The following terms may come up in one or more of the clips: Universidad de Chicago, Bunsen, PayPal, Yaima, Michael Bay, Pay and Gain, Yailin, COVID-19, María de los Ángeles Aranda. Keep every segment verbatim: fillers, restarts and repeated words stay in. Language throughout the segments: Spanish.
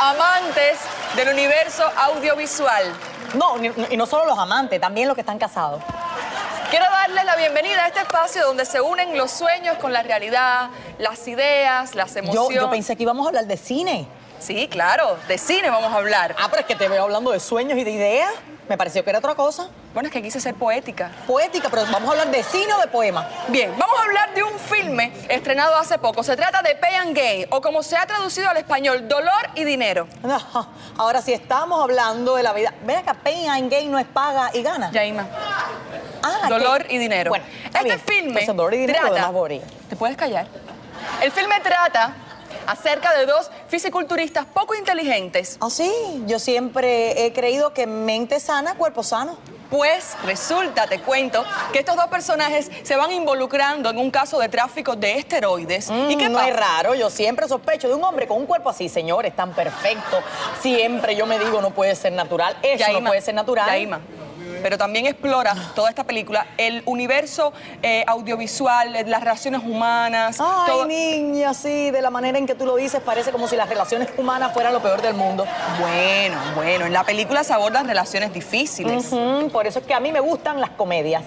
amantes del universo audiovisual. No, y no solo los amantes, también los que están casados. Quiero darles la bienvenida a este espacio donde se unen los sueños con la realidad, las ideas, las emociones. Yo, yo pensé que íbamos a hablar de cine. Sí, claro, de cine vamos a hablar. Ah, pero es que te veo hablando de sueños y de ideas. Me pareció que era otra cosa. Bueno, es que quise ser poética. Poética, pero vamos a hablar de cine o de poema. Bien, vamos a hablar de un filme estrenado hace poco. Se trata de Pay and Gain, o como se ha traducido al español, Dolor y Dinero. No, ahora sí estamos hablando de la vida. Ven acá, Pay and Gain no es paga y gana. Yaima. Ah, Dolor ¿qué? Y Dinero. Bueno, este bien. filme Entonces, Dolor y Dinero trata... Lo demás ¿Te puedes callar? El filme trata... acerca de dos fisiculturistas poco inteligentes. Ah, sí, yo siempre he creído que mente sana, cuerpo sano. Pues resulta, te cuento, que estos dos personajes se van involucrando en un caso de tráfico de esteroides. Mm, ¿Y qué no pasa? Es raro, yo siempre sospecho de un hombre con un cuerpo así, señores, tan perfecto. Siempre yo me digo, no puede ser natural, eso Yaima, no puede ser natural. Yaima. Pero también explora toda esta película el universo eh, audiovisual, las relaciones humanas. Ay, todo... niña, sí, de la manera en que tú lo dices, parece como si las relaciones humanas fueran lo peor del mundo. Bueno, bueno, en la película se abordan relaciones difíciles. Uh-huh, por eso es que a mí me gustan las comedias.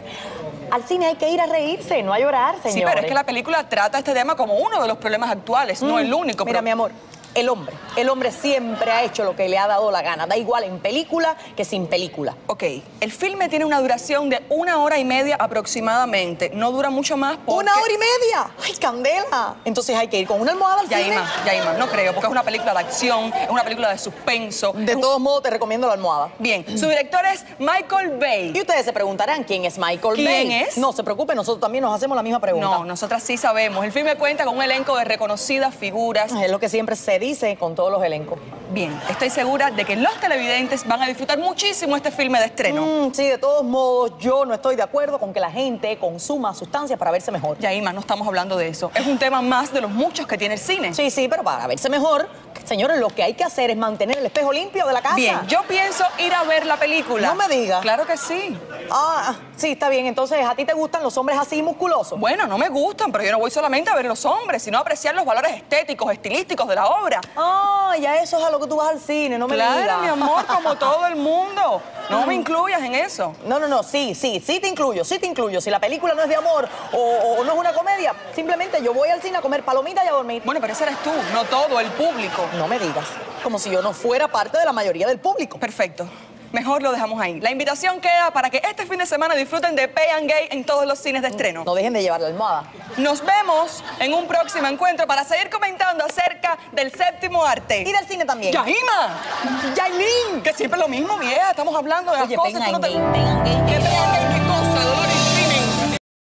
Al cine hay que ir a reírse, no a llorar, señores. Sí, pero es que la película trata este tema como uno de los problemas actuales, mm. no el único. Mira, pero... mi amor... El hombre, el hombre siempre ha hecho lo que le ha dado la gana. Da igual en película que sin película. Ok, el filme tiene una duración de una hora y media aproximadamente. No dura mucho más porque... ¿Una hora y media? ¡Ay, candela! Entonces hay que ir con una almohada al cine. Yaima, Yaima, no creo, porque es una película de acción, es una película de suspenso. De todos modos, te recomiendo la almohada. Bien, su director es Michael Bay. Y ustedes se preguntarán, ¿quién es Michael ¿Quién Bay? ¿Quién es? No, se preocupe, nosotros también nos hacemos la misma pregunta. No, nosotras sí sabemos. El filme cuenta con un elenco de reconocidas figuras. Es lo que siempre se dice con todos los elencos. Bien, estoy segura de que los televidentes van a disfrutar muchísimo este filme de estreno. Mm, sí, de todos modos, yo no estoy de acuerdo con que la gente consuma sustancias para verse mejor. Yaima, no estamos hablando de eso. Es un tema más de los muchos que tiene el cine. Sí, sí, pero para verse mejor, señores, lo que hay que hacer es mantener el espejo limpio de la casa. Bien, yo pienso ir a ver la película. No me digas. Claro que sí. Ah, sí, está bien. Entonces, ¿a ti te gustan los hombres así musculosos? Bueno, no me gustan, pero yo no voy solamente a ver los hombres, sino a apreciar los valores estéticos, estilísticos de la obra. Ah, ya eso es a lo que tú vas al cine, no me digas. Claro, mi amor, como todo el mundo. No me incluyas en eso. No, no, no, sí, sí, sí te incluyo, sí te incluyo. Si la película no es de amor o, o no es una comedia, simplemente yo voy al cine a comer palomitas y a dormir. Bueno, pero ese eres tú, no todo el público. No me digas, como si yo no fuera parte de la mayoría del público. Perfecto, mejor lo dejamos ahí. La invitación queda para que este fin de semana disfruten de Pay and Gain en todos los cines de estreno. No dejen de llevar la almohada. Nos vemos en un próximo encuentro para seguir comentando acerca del séptimo arte. Y del cine también. ¡Yaima! ¡Yailin! Que siempre es lo mismo, vieja. Estamos hablando de las Oye, cosas. Tú no te...